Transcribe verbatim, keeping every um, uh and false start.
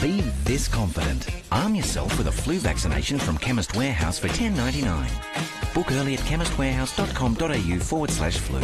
Be this confident. Arm yourself with a flu vaccination from Chemist Warehouse for ten ninety-nine. Book early at chemist warehouse dot com dot a u forward slash flu.